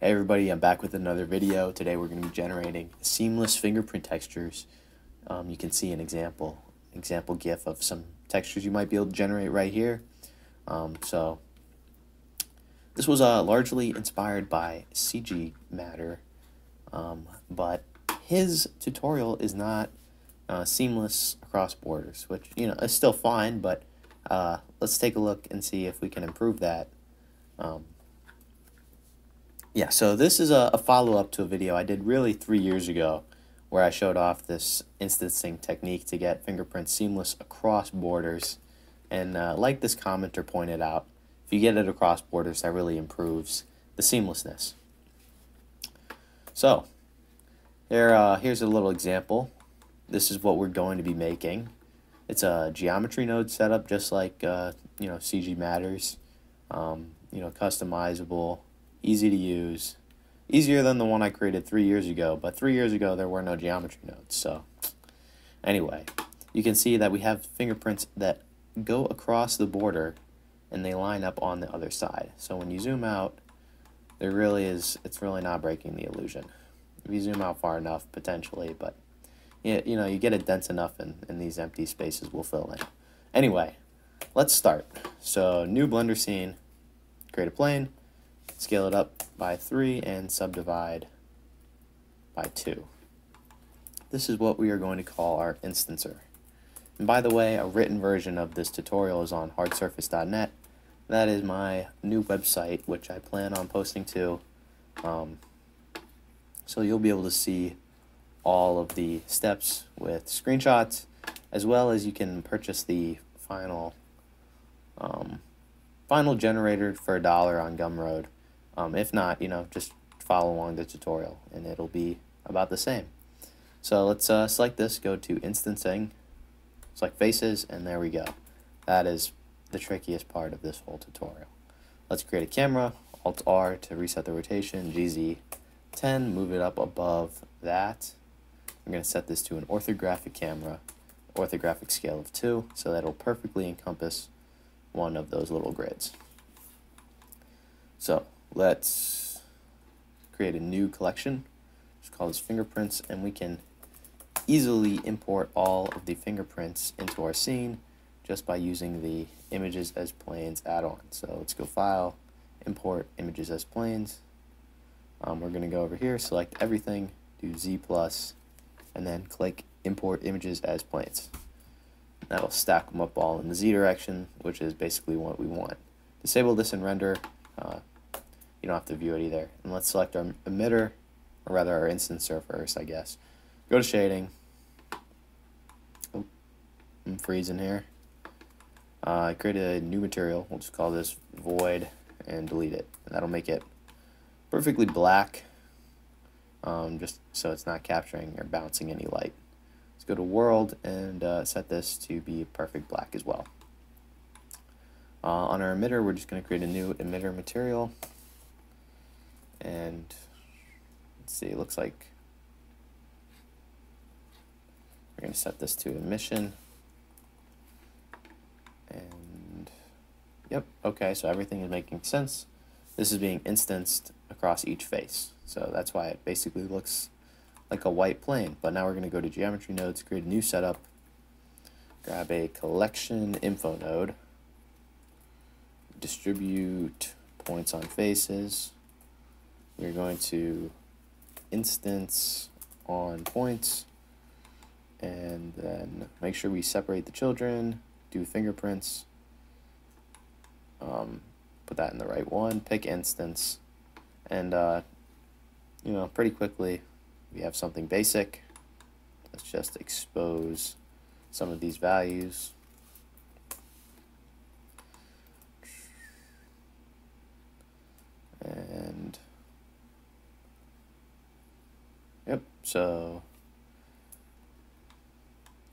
Hey everybody, I'm back with another video. Today we're going to be generating seamless fingerprint textures. You can see an example GIF of some textures you might be able to generate right here. So this was largely inspired by CG Matter, but his tutorial is not seamless across borders, which is still fine, but let's take a look and see if we can improve that. Yeah, so this is a follow-up to a video I did really 3 years ago where I showed off this instancing technique to get fingerprints seamless across borders. And like this commenter pointed out, if you get it across borders, that really improves the seamlessness. So here's a little example. This is what we're going to be making. It's a geometry node setup, just like CG Matter's, customizable. Easy to use, easier than the one I created 3 years ago, but 3 years ago there were no geometry nodes. So anyway, you can see that we have fingerprints that go across the border and they line up on the other side. So when you zoom out, there really is, it's really not breaking the illusion. If you zoom out far enough, potentially, but you get it dense enough and these empty spaces will fill in. Anyway, let's start. So new Blender scene, create a plane. Scale it up by 3 and subdivide by 2. This is what we are going to call our instancer. And by the way, a written version of this tutorial is on hardsurface.net. That is my new website, which I plan on posting to. So you'll be able to see all of the steps with screenshots, as well as you can purchase the final generator for $1 on Gumroad. If not, just follow along the tutorial and it'll be about the same. So let's select this, go to instancing, select faces, and there we go. That is the trickiest part of this whole tutorial. Let's create a camera, Alt-R to reset the rotation, GZ10, move it up above that. I'm going to set this to an orthographic camera, orthographic scale of 2, so that'll perfectly encompass one of those little grids. So let's create a new collection, just call this fingerprints, and we can easily import all of the fingerprints into our scene just by using the images as planes add-on. So let's go file, import images as planes. We're going to go over here, select everything, do Z plus, and then click import images as planes. That'll stack them up all in the Z direction, which is basically what we want. Disable this in render. You don't have to view it either. And let's select our emitter, or rather our instancer first, I guess. Go to shading. Oh, I'm freezing here. I created a new material. We'll just call this void and delete it. And that'll make it perfectly black, just so it's not capturing or bouncing any light. Let's go to world and set this to be perfect black as well. On our emitter, we're just going to create a new emitter material. And let's see, it looks like we're going to set this to emission. And yep, okay, so everything is making sense. This is being instanced across each face. So that's why it basically looks like a white plane. But now we're going to go to geometry nodes, create a new setup, grab a collection info node, distribute points on faces. We're going to instance on points, and then make sure we separate the children, do fingerprints, put that in the right one, pick instance, and pretty quickly we have something basic. Let's just expose some of these values. And yep, so,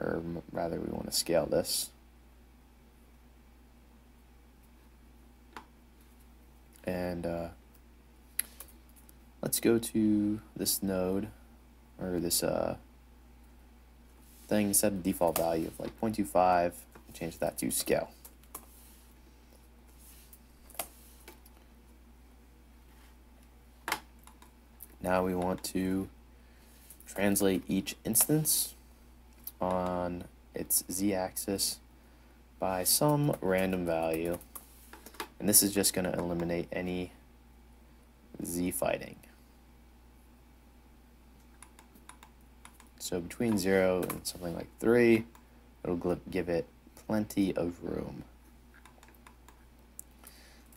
or rather we want to scale this. And let's go to this node, or this thing, set a default value of like 0.25, and change that to scale. Now we want to translate each instance on its z-axis by some random value, and this is just going to eliminate any z-fighting. So between 0 and something like 3, it'll give it plenty of room.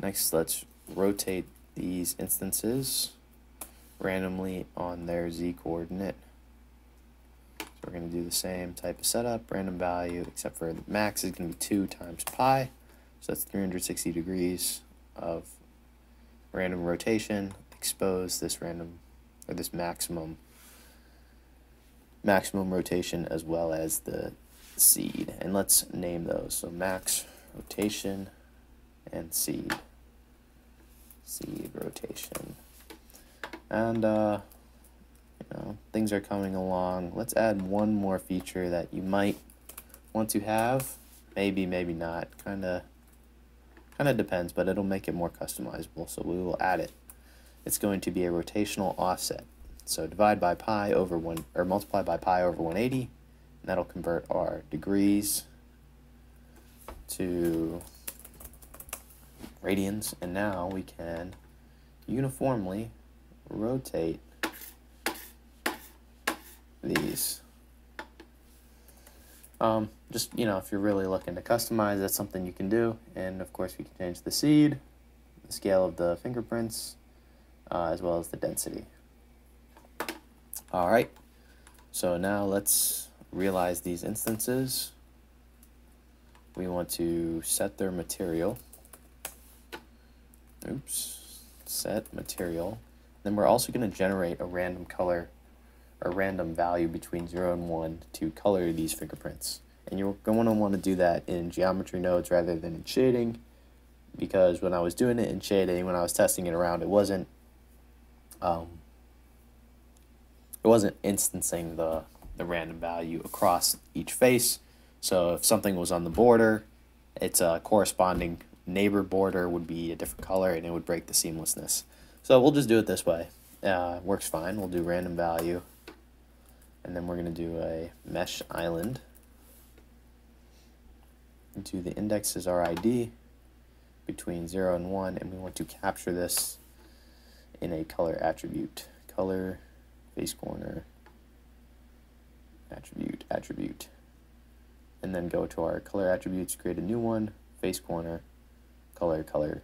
Next, let's rotate these instances randomly on their z-coordinate. So we're going to do the same type of setup, random value, except for the max is going to be 2 times pi, so that's 360 degrees of random rotation. Expose this random, or this maximum rotation, as well as the seed, and let's name those. So max rotation and seed rotation. And you know, things are coming along. Let's add one more feature that you might want to have. Maybe, maybe not. Kind of depends, but it'll make it more customizable. So we will add it. It's going to be a rotational offset. So divide by pi over one, or multiply by pi over 180, and that'll convert our degrees to radians, and now we can uniformly rotate these. Just, you know, if you're really looking to customize, that's something you can do. And of course we can change the seed, the scale of the fingerprints, as well as the density. Alright, so now let's realize these instances. We want to set their material. Oops, set material. Then we're also going to generate a random color, or random value between 0 and 1 to color these fingerprints. And you're going to want to do that in geometry nodes rather than in shading, because when I was doing it in shading, when I was testing it around, it wasn't instancing the random value across each face. So if something was on the border, its corresponding neighbor border would be a different color, and it would break the seamlessness. So we'll just do it this way. Works fine. We'll do random value, and then we're going to do a mesh island. Into the index is our ID between 0 and 1, and we want to capture this in a color attribute. Color, face corner, attribute. And then go to our color attributes, create a new one, face corner, color,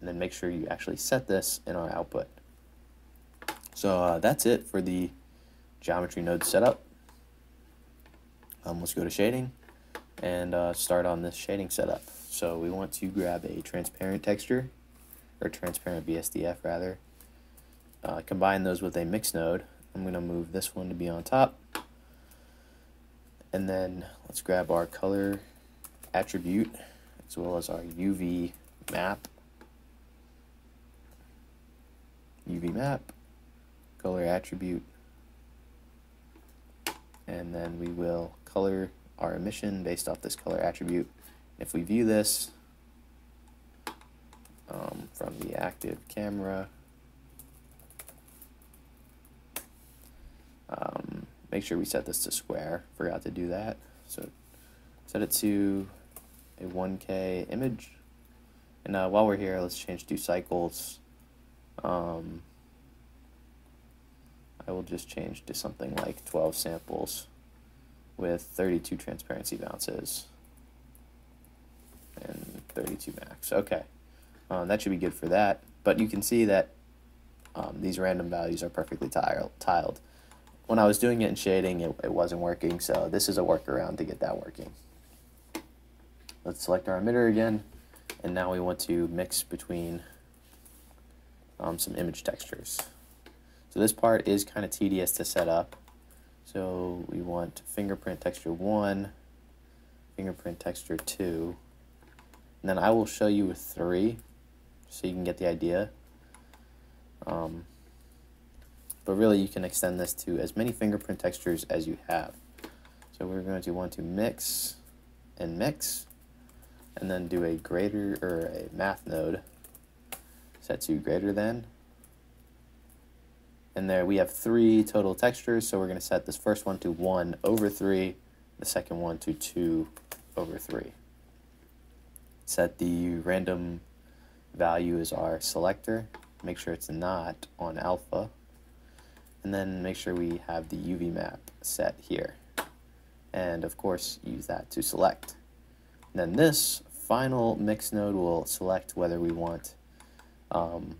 and then make sure you actually set this in our output. So that's it for the geometry node setup. Let's go to shading and start on this shading setup. So we want to grab a transparent texture, or transparent BSDF rather. Combine those with a mix node. I'm going to move this one to be on top. And then let's grab our color attribute as well as our UV map. Color attribute, and then we will color our emission based off this color attribute. If we view this from the active camera, make sure we set this to square. Forgot to do that, so set it to a 1K image. And while we're here, let's change to cycles. I will just change to something like 12 samples with 32 transparency bounces and 32 max. Okay, that should be good for that. But you can see that these random values are perfectly tiled. When I was doing it in shading, it wasn't working, so this is a workaround to get that working. Let's select our emitter again, and now we want to mix between some image textures. So this part is kind of tedious to set up. So we want fingerprint texture 1, fingerprint texture 2, and then I will show you with 3 so you can get the idea. But really you can extend this to as many fingerprint textures as you have. So we're going to want to mix and mix, and then do a greater, or a math node set to greater than. And there we have 3 total textures, so we're going to set this first one to 1/3, the second one to 2/3. Set the random value as our selector. Make sure it's not on alpha. And then make sure we have the UV map set here. And of course, use that to select. And then this final mix node will select whether we want an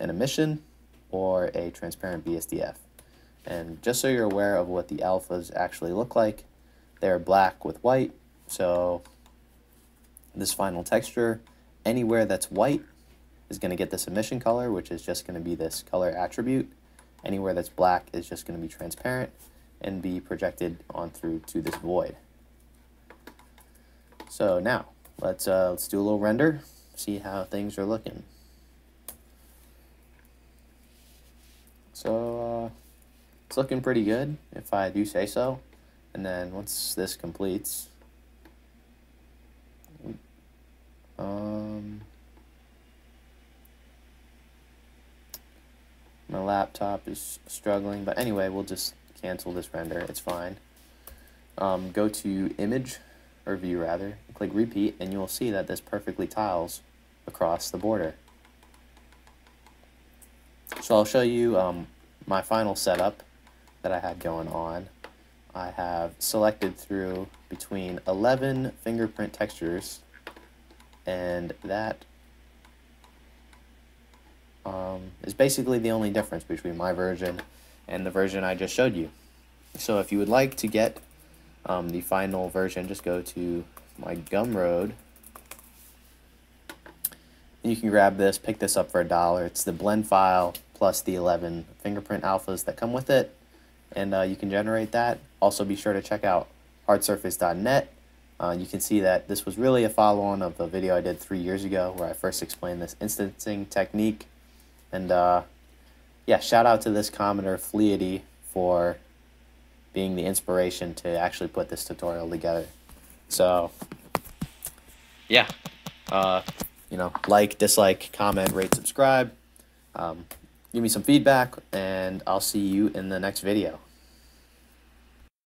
emission or a transparent BSDF. And just so you're aware of what the alphas actually look like, they're black with white. So this final texture, anywhere that's white is going to get this emission color, which is just going to be this color attribute. Anywhere that's black is just going to be transparent and be projected on through to this void. So now let's do a little render, see how things are looking. So it's looking pretty good, if I do say so. And then once this completes, my laptop is struggling, but anyway, we'll just cancel this render, it's fine. Go to image, or view rather, click repeat, and you'll see that this perfectly tiles across the border. So I'll show you my final setup that I had going on. I have selected through between 11 fingerprint textures, and that is basically the only difference between my version and the version I just showed you. So if you would like to get the final version, just go to my Gumroad. And you can grab this, pick this up for $1. It's the blend file plus the 11 fingerprint alphas that come with it. And you can generate that. Also be sure to check out hardsurface.net. You can see that this was really a follow-on of a video I did 3 years ago where I first explained this instancing technique. And yeah, shout out to this commenter, Fleity, for being the inspiration to actually put this tutorial together. So yeah, you know, like, dislike, comment, rate, subscribe, give me some feedback, and I'll see you in the next video.